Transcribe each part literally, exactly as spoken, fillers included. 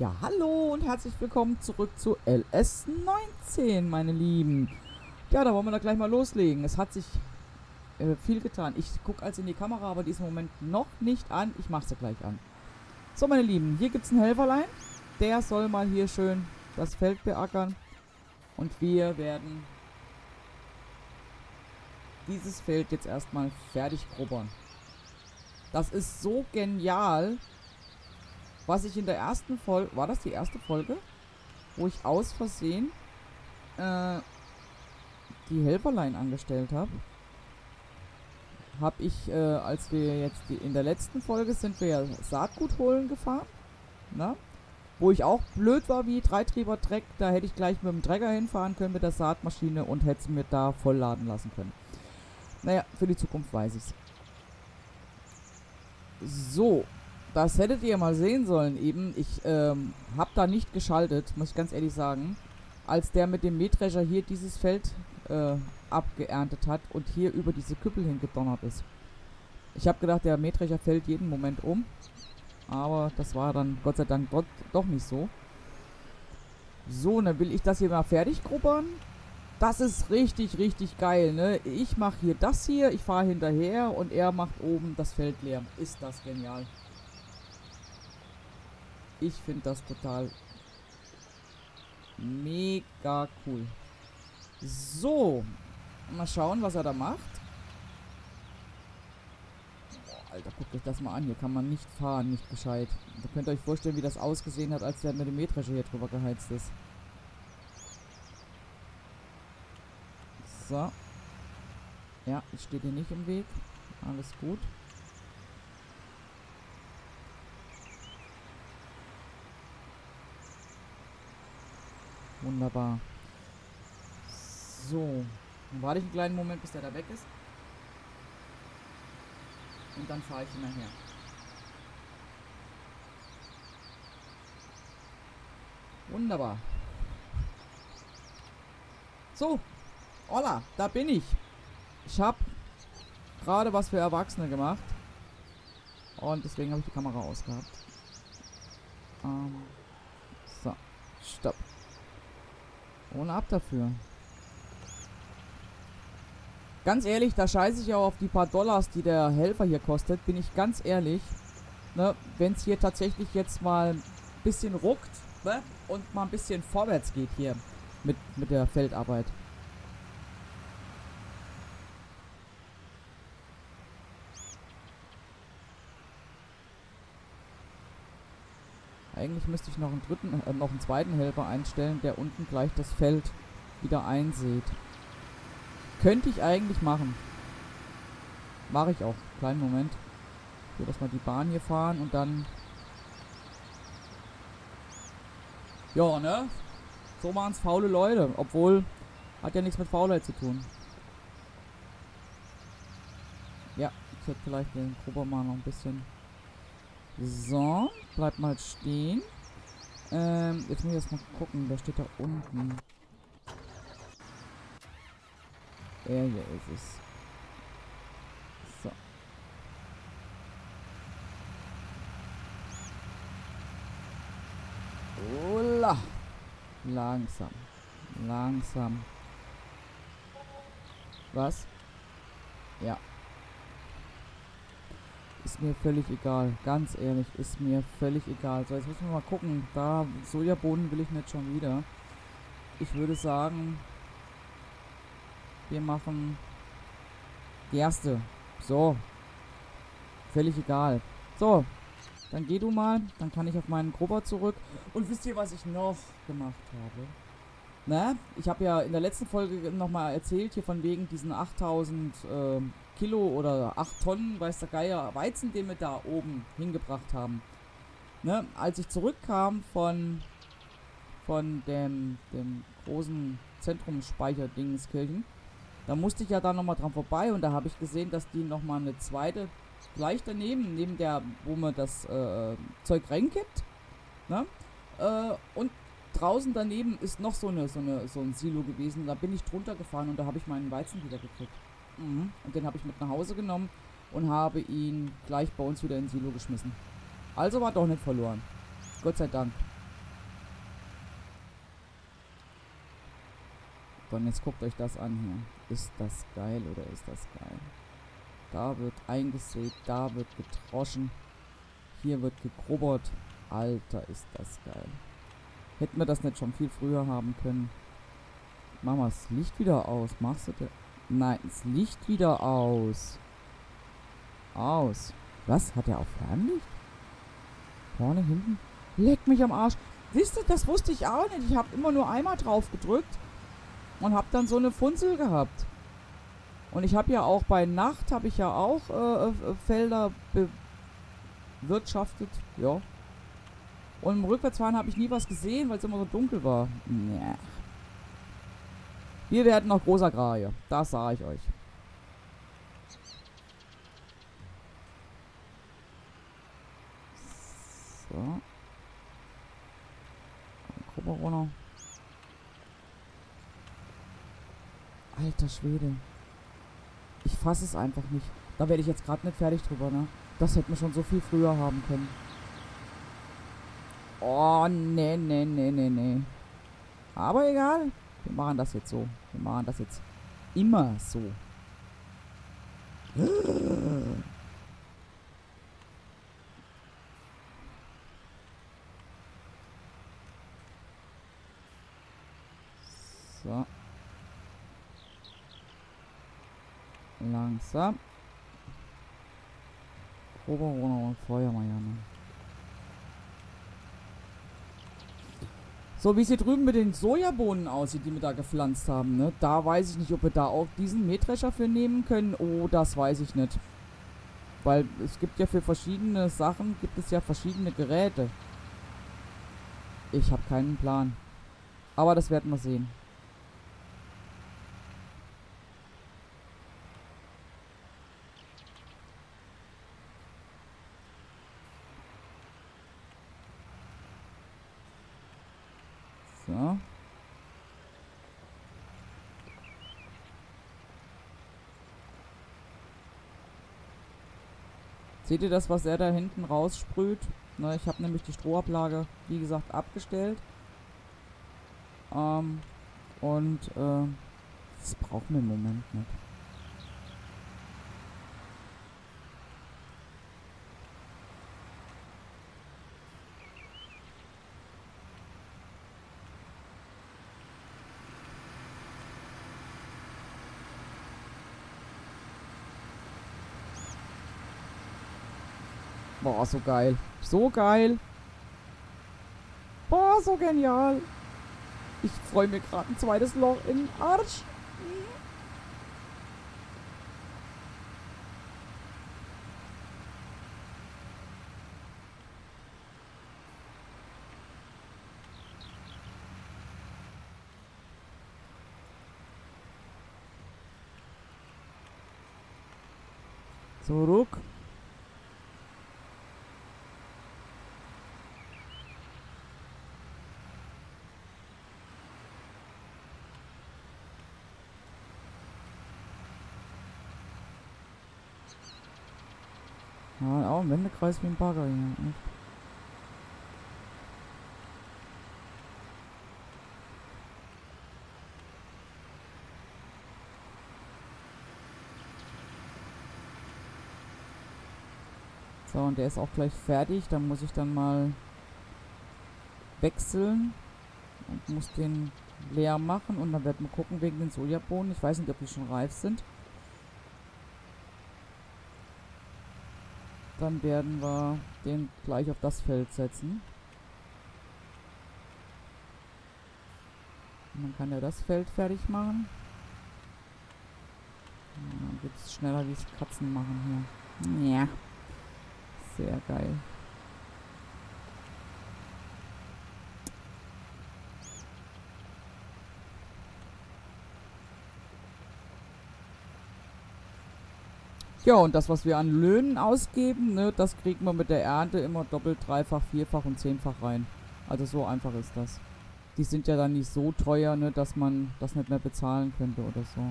Ja, hallo und herzlich willkommen zurück zu L S neunzehn, meine Lieben. Ja, da wollen wir da gleich mal loslegen. Es hat sich äh, viel getan. Ich gucke also in die Kamera, aber die ist im Moment noch nicht an. Ich mache sie gleich an. So, meine Lieben, hier gibt es einen Helferlein. Der soll mal hier schön das Feld beackern. Und wir werden dieses Feld jetzt erstmal fertig grubbern. Das ist so genial. Was ich in der ersten Folge... War das die erste Folge? Wo ich aus Versehen äh, die Helferlein angestellt habe. Habe ich, äh, als wir jetzt... Die, in der letzten Folge sind wir ja Saatgut holen gefahren. Na? Wo ich auch blöd war wie Dreitrieber-Dreck. Da hätte ich gleich mit dem Träger hinfahren können mit der Saatmaschine und hätte es mir da voll laden lassen können. Naja, für die Zukunft weiß ich es. So, das hättet ihr mal sehen sollen eben. Ich ähm, habe da nicht geschaltet, muss ich ganz ehrlich sagen. Als der mit dem Mähdrescher hier dieses Feld äh, abgeerntet hat und hier über diese Küppel hingedonnert ist. Ich habe gedacht, der Mähdrescher fällt jeden Moment um. Aber das war dann Gott sei Dank Gott, doch nicht so. So, und dann will ich das hier mal fertig grubbern. Das ist richtig, richtig geil, ne? Ich mache hier das hier, ich fahre hinterher und er macht oben das Feld leer. Ist das genial. Ich finde das total mega cool. So, mal schauen, was er da macht. Boah, Alter, guckt euch das mal an. Hier kann man nicht fahren, nicht gescheit. Da könnt ihr euch vorstellen, wie das ausgesehen hat, als der mit dem Mähdrescher hier drüber geheizt ist. So. Ja, ich stehe hier nicht im Weg. Alles gut. Wunderbar. So. Dann warte ich einen kleinen Moment, bis der da weg ist. Und dann fahre ich hinterher. Wunderbar. So. Hola, da bin ich. Ich habe gerade was für Erwachsene gemacht. Und deswegen habe ich die Kamera ausgehabt. Ähm, so, stopp. Ohne ab dafür. Ganz ehrlich, da scheiße ich auch auf die paar Dollars, die der Helfer hier kostet. Bin ich ganz ehrlich. Ne, wenn es hier tatsächlich jetzt mal ein bisschen ruckt, ne, und mal ein bisschen vorwärts geht hier mit, mit der Feldarbeit. Eigentlich müsste ich noch einen dritten, äh, noch einen zweiten Helfer einstellen, der unten gleich das Feld wieder einsät. Könnte ich eigentlich machen. Mache ich auch. Kleinen Moment. So, dass wir die Bahn hier fahren und dann... Ja, ne? So machen es faule Leute. Obwohl, hat ja nichts mit Faulheit zu tun. Ja, ich hätte vielleicht den Gruber mal noch ein bisschen... So, bleibt mal stehen. Ähm, jetzt muss ich erstmal gucken, wer steht da unten. Er hier ist es. So. Ola. Langsam. Langsam. Was? Ja. Ist mir völlig egal. Ganz ehrlich, ist mir völlig egal. So, jetzt müssen wir mal gucken. Da, Sojabohnen will ich nicht schon wieder. Ich würde sagen, wir machen die erste. So. Völlig egal. So. Dann geh du mal. Dann kann ich auf meinen Gruber zurück. Und wisst ihr, was ich noch gemacht habe? Ne? Ich habe ja in der letzten Folge nochmal erzählt, hier von wegen diesen achttausend äh, Kilo oder acht Tonnen, weiß der Geier, Weizen, den wir da oben hingebracht haben. Ne? Als ich zurückkam von, von dem, dem großen Zentrumsspeicher Dingenskirchen, da musste ich ja da nochmal dran vorbei und da habe ich gesehen, dass die nochmal eine zweite, gleich daneben, neben der, wo man das äh, Zeug reinkippt, ne? äh, und draußen daneben ist noch so eine, so eine so ein Silo gewesen. Da bin ich drunter gefahren und da habe ich meinen Weizen wieder gekriegt. Mhm. Und den habe ich mit nach Hause genommen und habe ihn gleich bei uns wieder ins Silo geschmissen. Also war doch nicht verloren. Gott sei Dank. Und jetzt guckt euch das an hier. Ist das geil oder ist das geil? Da wird eingesät, da wird getroschen. Hier wird gegrubbert. Alter, ist das geil. Hätten wir das nicht schon viel früher haben können. Mach mal das Licht wieder aus. Machst du das? Nein, das Licht wieder aus. Aus. Was? Hat er auch Fernlicht? Vorne, hinten? Leck mich am Arsch. Siehst du, das wusste ich auch nicht. Ich habe immer nur einmal drauf gedrückt und habe dann so eine Funzel gehabt. Und ich habe ja auch bei Nacht, habe ich ja auch äh, äh, Felder bewirtschaftet. Ja. Und im Rückwärtsfahren habe ich nie was gesehen, weil es immer so dunkel war. Näh. Wir werden noch groß Agrar hier. Das sage ich euch. So. Gruber runter. Alter Schwede. Ich fasse es einfach nicht. Da werde ich jetzt gerade nicht fertig drüber, ne? Das hätten wir schon so viel früher haben können. Oh, nee, nee, nee, nee, nee. Aber egal. Wir machen das jetzt so. Wir machen das jetzt immer so. So. Langsam. Oberrohner und Feuermajane. So, wie es hier drüben mit den Sojabohnen aussieht, die wir da gepflanzt haben, ne? Da weiß ich nicht, ob wir da auch diesen Mähdrescher für nehmen können. Oh, das weiß ich nicht. Weil es gibt ja für verschiedene Sachen, gibt es ja verschiedene Geräte. Ich habe keinen Plan. Aber das werden wir sehen. So. Seht ihr das, was er da hinten raussprüht? Ne, ich habe nämlich die Strohablage, wie gesagt, abgestellt. Ähm, und äh, das brauchen wir im Moment nicht. Boah, so geil. So geil. Boah, so genial. Ich freue mir gerade ein zweites Loch in den Arsch. Zurück. Ja, auch ein Wendekreis wie ein Bagger hier. Ne? So, und der ist auch gleich fertig. Dann muss ich dann mal wechseln und muss den leer machen. Und dann werden wir gucken wegen den Sojabohnen. Ich weiß nicht, ob die schon reif sind. Dann werden wir den gleich auf das Feld setzen. Und dann kann er das Feld fertig machen. Und dann geht es schneller, wie es Katzen machen hier. Ja. Sehr geil. Ja, und das, was wir an Löhnen ausgeben, ne, das kriegen wir mit der Ernte immer doppelt, dreifach, vierfach und zehnfach rein. Also so einfach ist das. Die sind ja dann nicht so teuer, ne, dass man das nicht mehr bezahlen könnte oder so.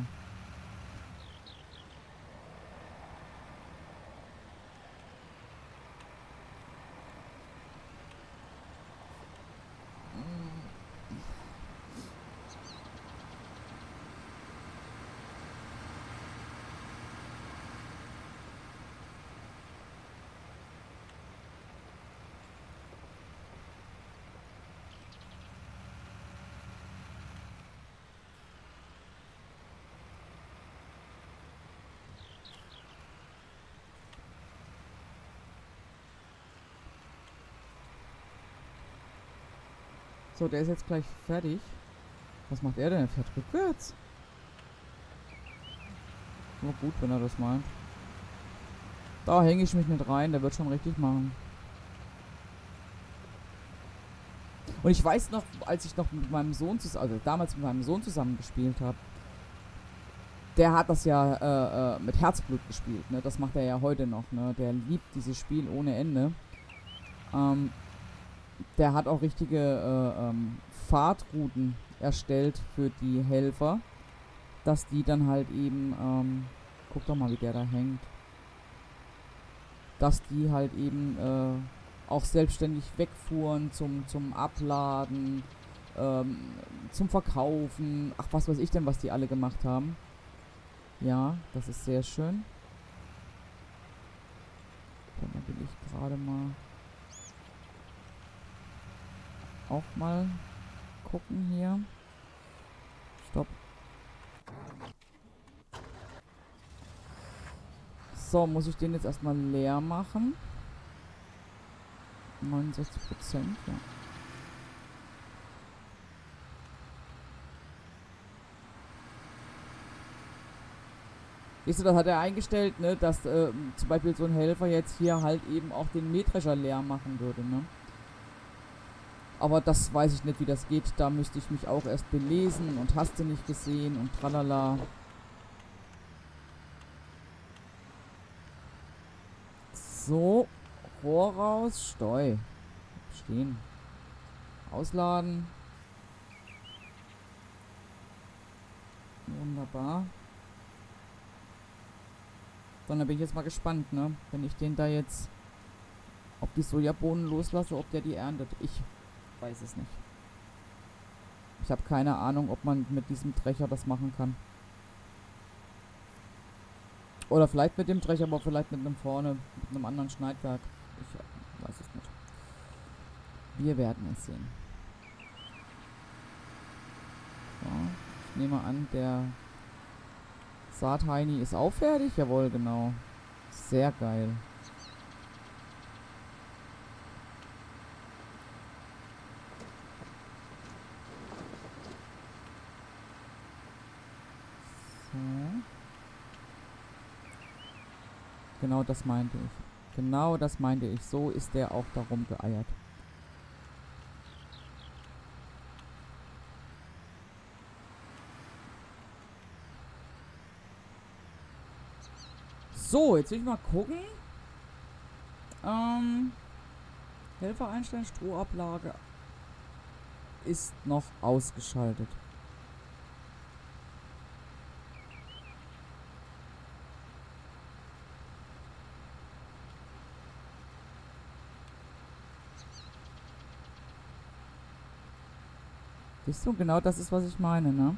So, der ist jetzt gleich fertig. Was macht er denn? Er fährt rückwärts. Nur gut, wenn er das meint. Da hänge ich mich nicht rein, der wird schon richtig machen. Und ich weiß noch, als ich noch mit meinem Sohn zusammen, also damals mit meinem Sohn zusammen gespielt habe, der hat das ja äh, äh, mit Herzblut gespielt, ne? Das macht er ja heute noch, ne? Der liebt dieses Spiel ohne Ende. Ähm, der hat auch richtige äh, ähm, Fahrtrouten erstellt für die Helfer, dass die dann halt eben, ähm, guck doch mal, wie der da hängt, dass die halt eben äh, auch selbstständig wegfuhren zum, zum Abladen, ähm, zum Verkaufen, ach, was weiß ich denn, was die alle gemacht haben. Ja, das ist sehr schön. Da will ich gerade mal auch mal gucken hier. Stopp. So, muss ich den jetzt erstmal leer machen. neunundsechzig Prozent, ja. Siehst du, das hat er eingestellt, ne, dass äh, zum Beispiel so ein Helfer jetzt hier halt eben auch den Mähdrescher leer machen würde, ne. Aber das weiß ich nicht, wie das geht. Da müsste ich mich auch erst belesen und hast du nicht gesehen und tralala. So, Rohr raus, Steu. Stehen. Ausladen. Wunderbar. So, dann bin ich jetzt mal gespannt, ne? Wenn ich den da jetzt auf die Sojabohnen loslasse, ob der die erntet. Ich weiß es nicht. Ich habe keine Ahnung, ob man mit diesem Drecher das machen kann. Oder vielleicht mit dem Drecher, aber vielleicht mit einem vorne, mit einem anderen Schneidwerk. Ich weiß es nicht. Wir werden es sehen. So, ich nehme an, der Saathaini ist auch fertig. Jawohl, genau. Sehr geil. Genau das meinte ich. Genau das meinte ich. So ist der auch darum geeiert. So, jetzt will ich mal gucken. Ähm, Helfer einstellen, Strohablage ist noch ausgeschaltet. Siehst du, genau das ist, was ich meine, ne?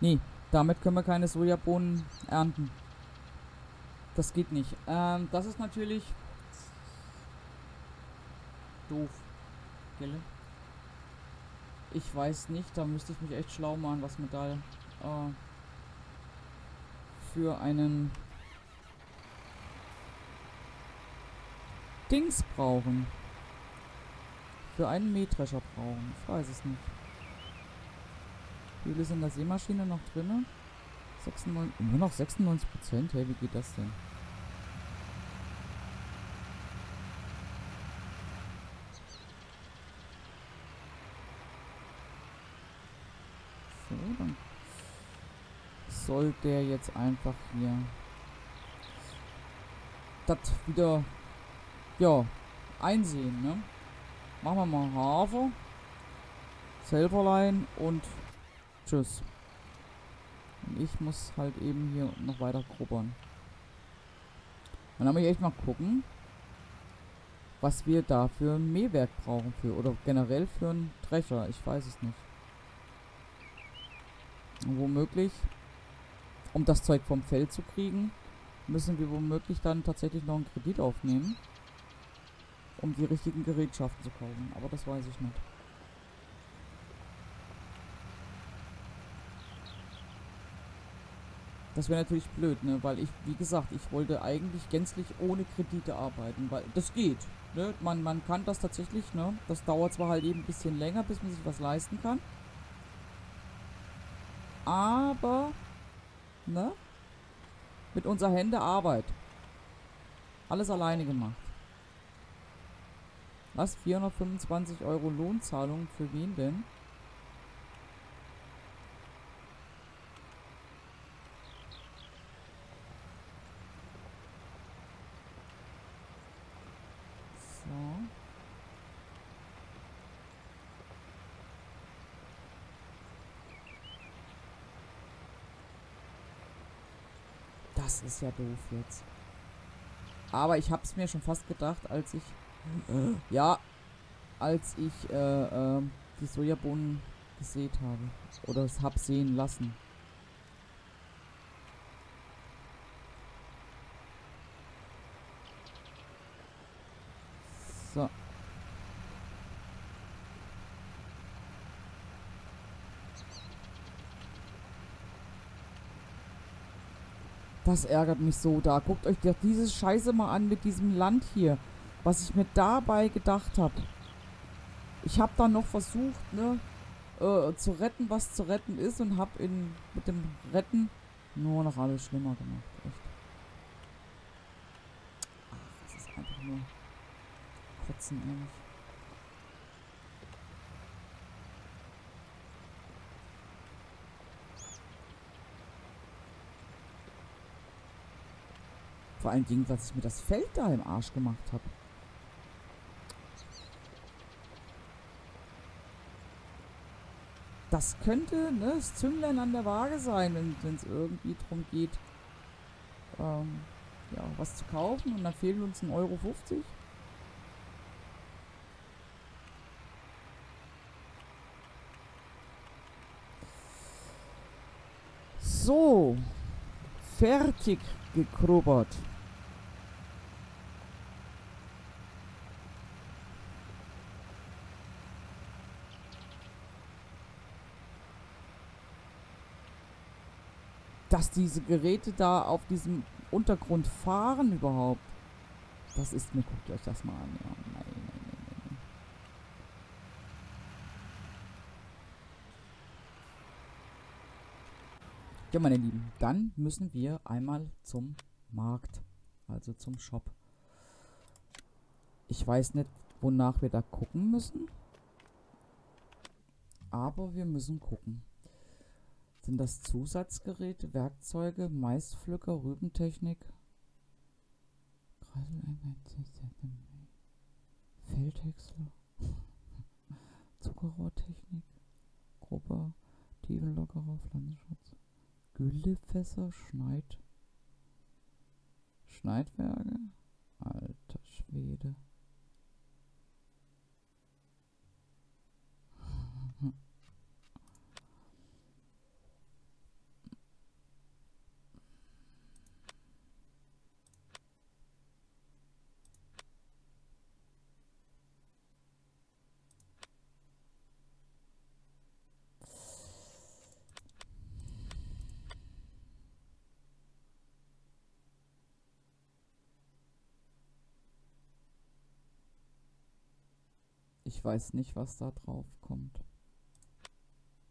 Nee, damit können wir keine Sojabohnen ernten. Das geht nicht. Ähm, das ist natürlich doof. Gell? Ich weiß nicht, da müsste ich mich echt schlau machen, was mir da... Äh, für einen Dings brauchen. Für einen Mähdrescher brauchen. Ich weiß es nicht. Wie viel ist in der Sämaschine noch drin? sechsundneunzig, nur noch sechsundneunzig Prozent? Hey, wie geht das denn? So, dann soll der jetzt einfach hier das wieder, ja, einsehen, ne? Machen wir mal Hafer, Selberlein und tschüss. Und ich muss halt eben hier noch weiter grubbern. Dann haben wir echt mal gucken, was wir da für ein Mähwerk brauchen für, oder generell für einen Drecher. Ich weiß es nicht. Und womöglich, um das Zeug vom Feld zu kriegen, müssen wir womöglich dann tatsächlich noch einen Kredit aufnehmen, um die richtigen Gerätschaften zu kaufen. Aber das weiß ich nicht. Das wäre natürlich blöd, ne? Weil ich, wie gesagt, ich wollte eigentlich gänzlich ohne Kredite arbeiten, weil das geht. Ne? Man, man kann das tatsächlich, ne? Das dauert zwar halt eben ein bisschen länger, bis man sich was leisten kann. Aber, ne? Mit unserer Hände Arbeit. Alles alleine gemacht. Was? vierhundertfünfundzwanzig Euro Lohnzahlung? Für wen denn? Das ist ja doof jetzt. Aber ich hab's mir schon fast gedacht, als ich... Äh, ja, als ich äh, äh, die Sojabohnen gesät habe. Oder es hab sehen lassen. So. Das ärgert mich so da. Guckt euch doch dieses Scheiße mal an mit diesem Land hier. Was ich mir dabei gedacht habe. Ich habe dann noch versucht, ne, äh, zu retten, was zu retten ist. Und habe in mit dem Retten nur noch alles schlimmer gemacht. Echt. Ach, das ist einfach nur kotzen, ehrlich. Vor allem gegen, was ich mir das Feld da im Arsch gemacht habe. Das könnte, ne, das Zünglein an der Waage sein, wenn es irgendwie darum geht, ähm, ja, was zu kaufen. Und dann fehlen uns ein Euro fünfzig. So. Fertig gegrubbert. Dass diese Geräte da auf diesem Untergrund fahren überhaupt. Das ist mir, guckt euch das mal an. Ja, nein, nein, nein, nein. Ja, meine Lieben, dann müssen wir einmal zum Markt, also zum Shop. Ich weiß nicht, wonach wir da gucken müssen. Aber wir müssen gucken. Sind das Zusatzgeräte, Werkzeuge, Maispflücker, Rübentechnik? Kreiseleinwände, Feldhäcksler, Zuckerrohrtechnik, Gruber, Tiefenlockerer, Pflanzenschutz, Güllefässer, Schneid, Schneidwerke, alter Schwede. Ich weiß nicht, was da drauf kommt.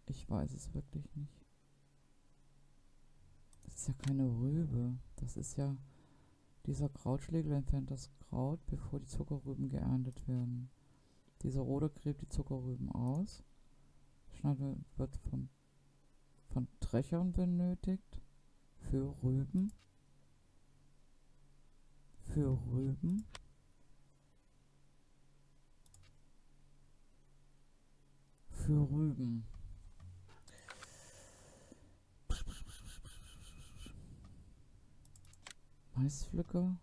Ich weiß es wirklich nicht. Das ist ja keine Rübe. Das ist ja... Dieser Krautschlegel entfernt das Kraut, bevor die Zuckerrüben geerntet werden. Dieser Rode gräbt die Zuckerrüben aus. Schneidwerk wird von, von Drechern benötigt. Für Rüben. Für Rüben. Für Rüben. Maispflücker.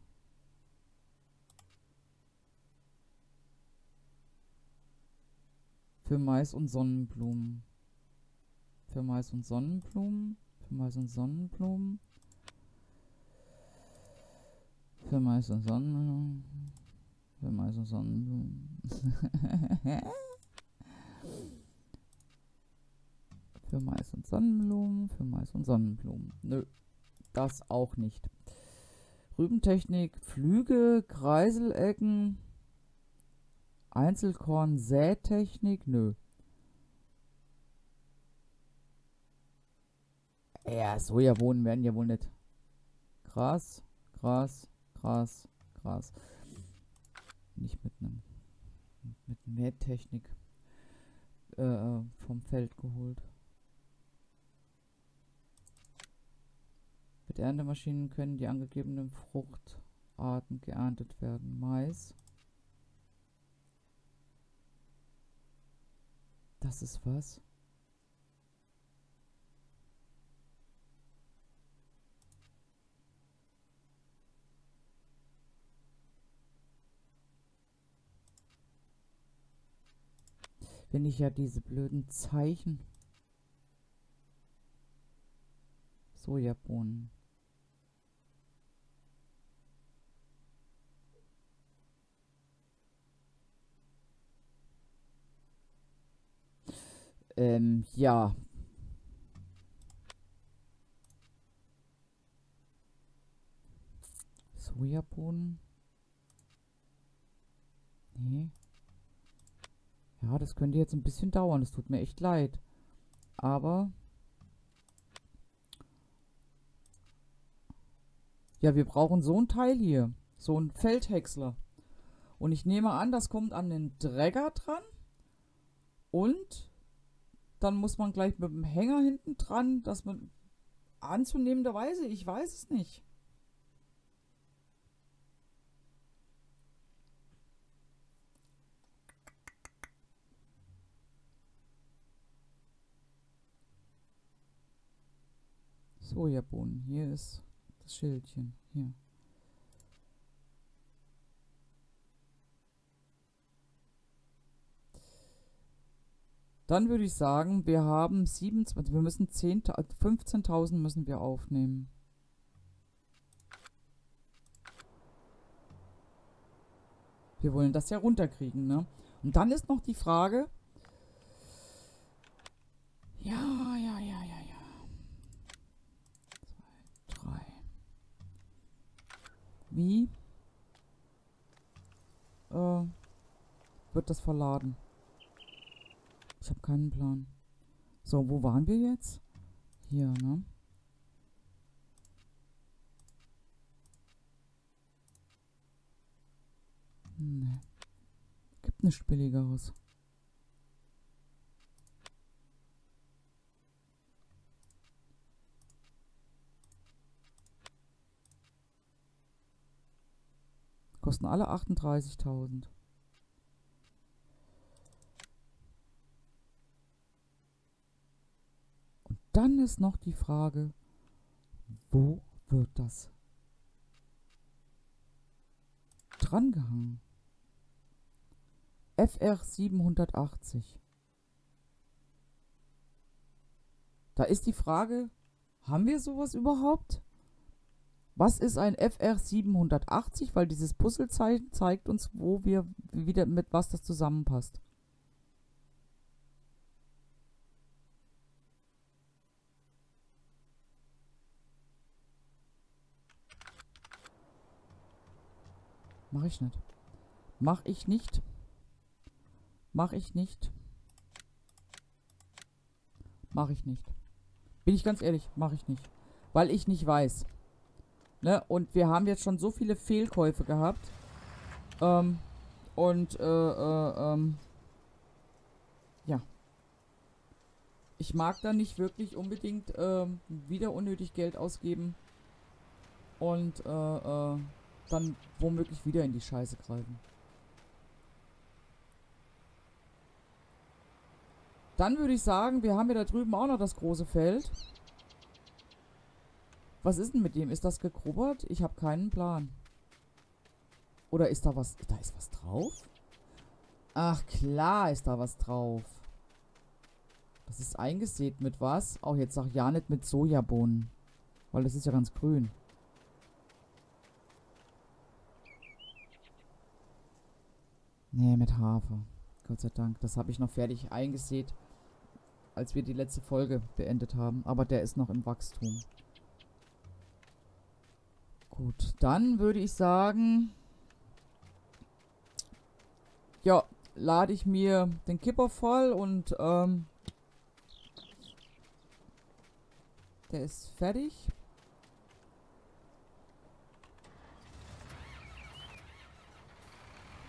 Für Mais und Sonnenblumen. Für Mais und Sonnenblumen. Für Mais und Sonnenblumen. Für Mais und Sonnenblumen. Für Mais und Sonnenblumen. Für Mais und Sonnenblumen, für Mais und Sonnenblumen. Nö, das auch nicht. Rübentechnik, Pflüge, Kreiselecken, Einzelkorn, Sätechnik, nö. Ja, Sojabohnen werden ja wohl nicht. Gras, Gras, Gras, Gras. Nicht mit einem mit Mähdrescher äh, vom Feld geholt. Mit Erntemaschinen können die angegebenen Fruchtarten geerntet werden. Mais. Das ist was? Wenn ich ja diese blöden Zeichen. Sojabohnen. Ähm, ja. Sojabohnen. Nee. Ja, das könnte jetzt ein bisschen dauern. Das tut mir echt leid. Aber... Ja, wir brauchen so ein Teil hier. So ein Feldhäcksler. Und ich nehme an, das kommt an den Dräger dran. Und dann muss man gleich mit dem Hänger hinten dran, dass man anzunehmenderweise, ich weiß es nicht. Sojabohnen, hier ist das Schildchen, hier. Dann würde ich sagen, wir haben siebenundzwanzig, wir müssen fünfzehntausend müssen wir aufnehmen. Wir wollen das ja runterkriegen, ne? Und dann ist noch die Frage, ja, ja, ja, ja. Wie äh, wird das verladen? Ich habe keinen Plan. So, wo waren wir jetzt? Hier, ne? Ne. Gibt nichts Billigeres. Kosten alle achtunddreißigtausend. Und dann ist noch die Frage, wo wird das drangehangen? F R siebenhundertachtzig. Da ist die Frage, haben wir sowas überhaupt? Was ist ein F R siebenhundertachtzig? Weil dieses Puzzlezeichen zeigt uns, wo wir wieder mit was das zusammenpasst. Mach ich nicht. Mach ich nicht. Mach ich nicht. Mach ich nicht. Bin ich ganz ehrlich, mach ich nicht. Weil ich nicht weiß. Ne? Und wir haben jetzt schon so viele Fehlkäufe gehabt. Ähm, und, äh, äh, ähm, ja. Ich mag da nicht wirklich unbedingt ähm, wieder unnötig Geld ausgeben. Und, äh, äh, dann womöglich wieder in die Scheiße greifen. Dann würde ich sagen, wir haben ja da drüben auch noch das große Feld. Was ist denn mit dem? Ist das gegrubbert? Ich habe keinen Plan. Oder ist da was... Da ist was drauf? Ach klar, ist da was drauf. Das ist eingesät mit was? Auch jetzt sag ja nicht mit Sojabohnen. Weil das ist ja ganz grün. Nee, mit Hafer. Gott sei Dank. Das habe ich noch fertig eingesät, als wir die letzte Folge beendet haben. Aber der ist noch im Wachstum. Gut, dann würde ich sagen, ja, lade ich mir den Kipper voll und ähm, der ist fertig.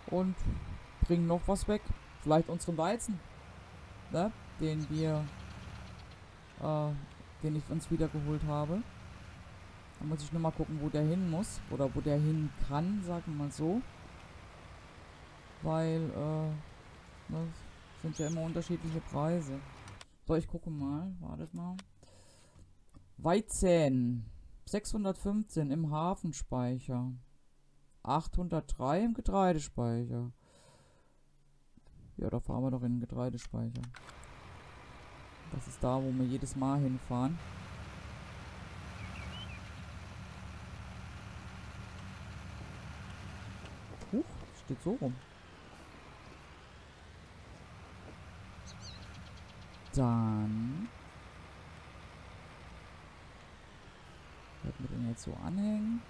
Und bringen noch was weg. Vielleicht unseren Weizen, ne? Den wir, äh, den ich uns wiedergeholt habe. Da muss ich nur mal gucken, wo der hin muss. Oder wo der hin kann, sagen wir mal so. Weil, äh, das sind ja immer unterschiedliche Preise. So, ich gucke mal. Wartet mal. Weizen. sechshundertfünfzehn im Hafenspeicher. achthundertdrei im Getreidespeicher. Ja, da fahren wir doch in den Getreidespeicher. Das ist da, wo wir jedes Mal hinfahren. Huch, steht so rum. Dann... Werden wir den jetzt so anhängen?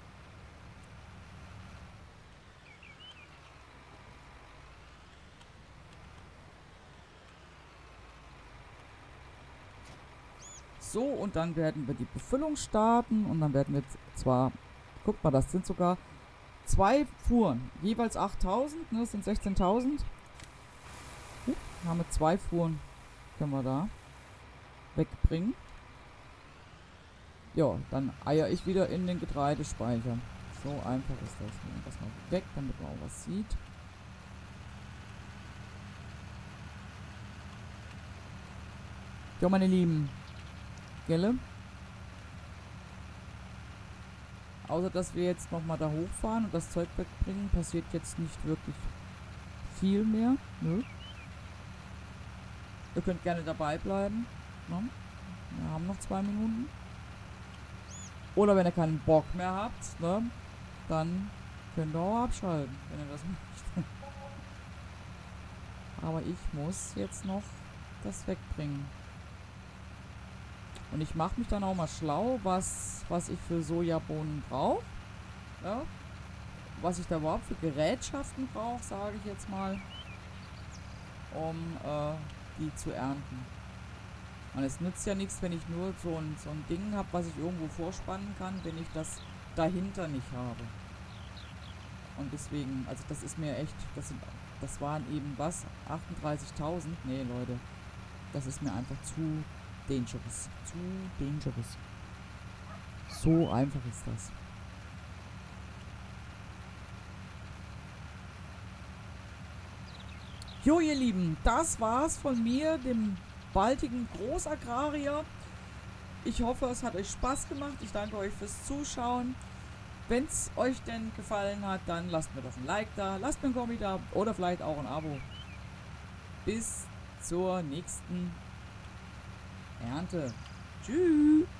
So, und dann werden wir die Befüllung starten und dann werden wir zwar, guck mal, das sind sogar zwei Fuhren, jeweils achttausend, ne, das sind sechzehntausend. Huh, haben wir zwei Fuhren, können wir da wegbringen. Ja, dann eier ich wieder in den Getreidespeicher. So einfach ist das. Nehmen wir das mal weg, damit man auch was sieht. Ja, meine Lieben. Gelle. Außer, dass wir jetzt nochmal da hochfahren und das Zeug wegbringen, passiert jetzt nicht wirklich viel mehr. Nö. Ihr könnt gerne dabei bleiben. Ne? Wir haben noch zwei Minuten. Oder wenn ihr keinen Bock mehr habt, ne, dann könnt ihr auch abschalten, wenn ihr das möchtet. Aber ich muss jetzt noch das wegbringen. Und ich mache mich dann auch mal schlau, was, was ich für Sojabohnen brauche. Ja? Was ich da überhaupt für Gerätschaften brauche, sage ich jetzt mal, um äh, die zu ernten. Und es nützt ja nichts, wenn ich nur so ein, so ein Ding habe, was ich irgendwo vorspannen kann, wenn ich das dahinter nicht habe. Und deswegen, also das ist mir echt, das, sind, das waren eben was, achtunddreißigtausend? Nee, Leute, das ist mir einfach zu... Dangerous. Zu dangerous. So einfach ist das. Jo, ihr Lieben, das war's von mir, dem baldigen Großagrarier. Ich hoffe, es hat euch Spaß gemacht. Ich danke euch fürs Zuschauen. Wenn es euch denn gefallen hat, dann lasst mir doch ein Like da, lasst mir einen Kommentar da oder vielleicht auch ein Abo. Bis zur nächsten Ernte. Tschüss.